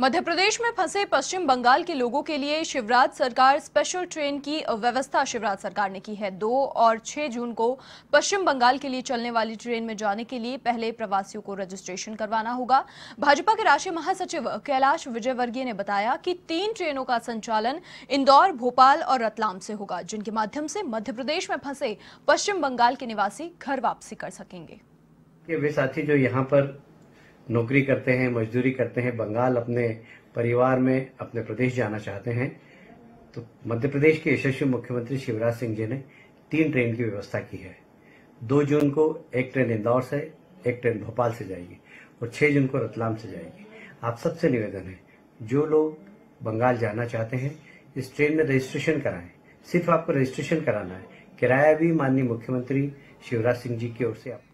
मध्य प्रदेश में फंसे पश्चिम बंगाल के लोगों के लिए शिवराज सरकार स्पेशल ट्रेन की व्यवस्था शिवराज सरकार ने की है। 2 और 6 जून को पश्चिम बंगाल के लिए चलने वाली ट्रेन में जाने के लिए पहले प्रवासियों को रजिस्ट्रेशन करवाना होगा। भाजपा के राष्ट्रीय महासचिव कैलाश विजयवर्गीय ने बताया कि 3 ट्रेनों का संचालन इंदौर, भोपाल और रतलाम से होगा, जिनके माध्यम से मध्य प्रदेश में फंसे पश्चिम बंगाल के निवासी घर वापसी कर सकेंगे। वे साथी जो यहाँ पर नौकरी करते हैं, मजदूरी करते हैं, बंगाल अपने परिवार में अपने प्रदेश जाना चाहते हैं, तो मध्य प्रदेश के यशस्वी मुख्यमंत्री शिवराज सिंह जी ने 3 ट्रेन की व्यवस्था की है। 2 जून को 1 ट्रेन इंदौर से, 1 ट्रेन भोपाल से जाएगी और 6 जून को रतलाम से जाएगी। आप सबसे निवेदन है, जो लोग बंगाल जाना चाहते हैं इस ट्रेन में रजिस्ट्रेशन कराएं। सिर्फ आपको रजिस्ट्रेशन कराना है, किराया भी माननीय मुख्यमंत्री शिवराज सिंह जी की ओर से